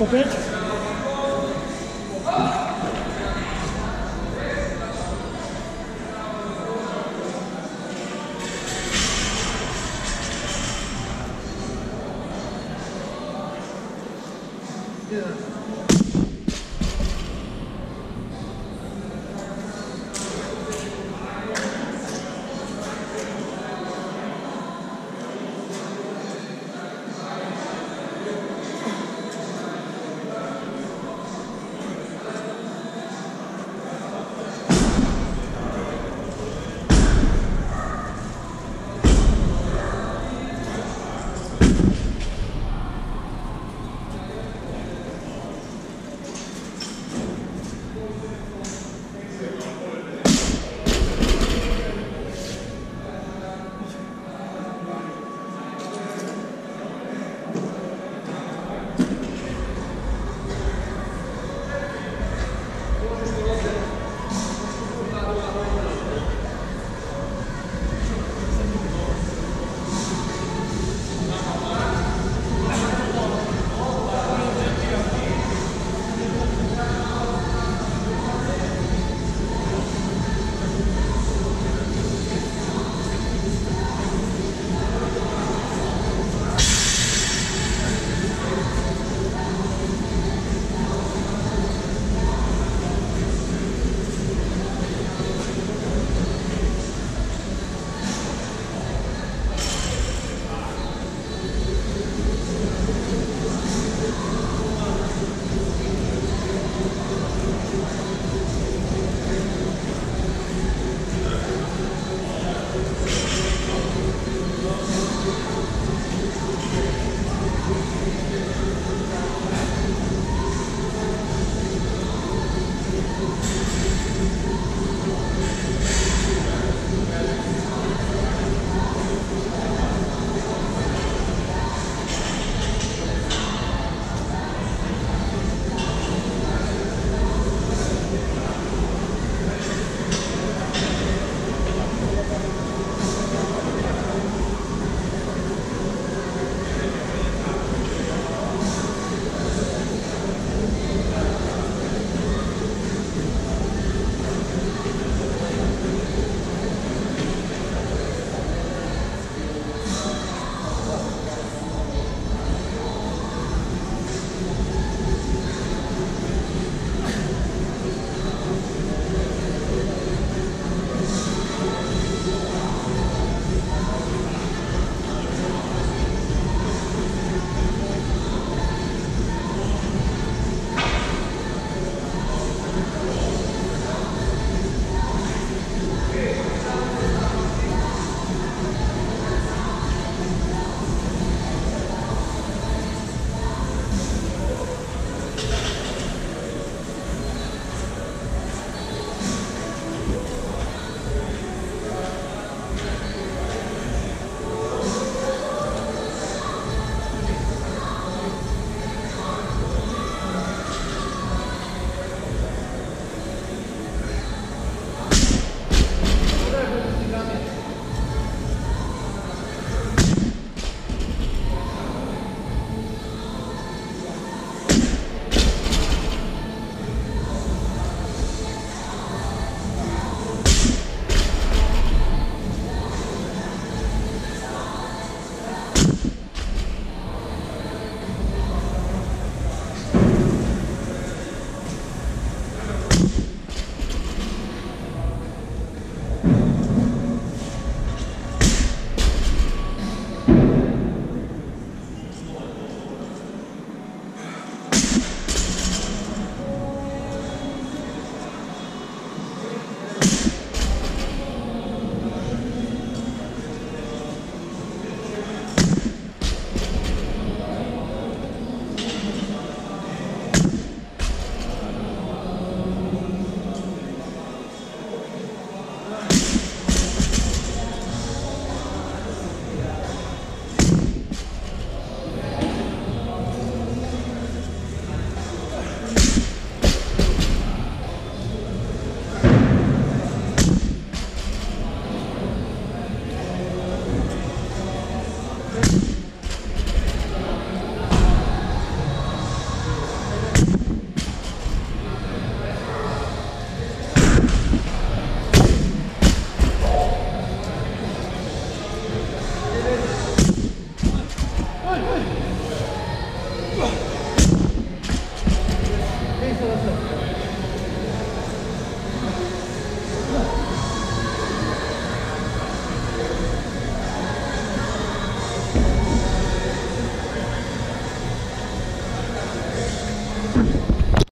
Open. Yeah.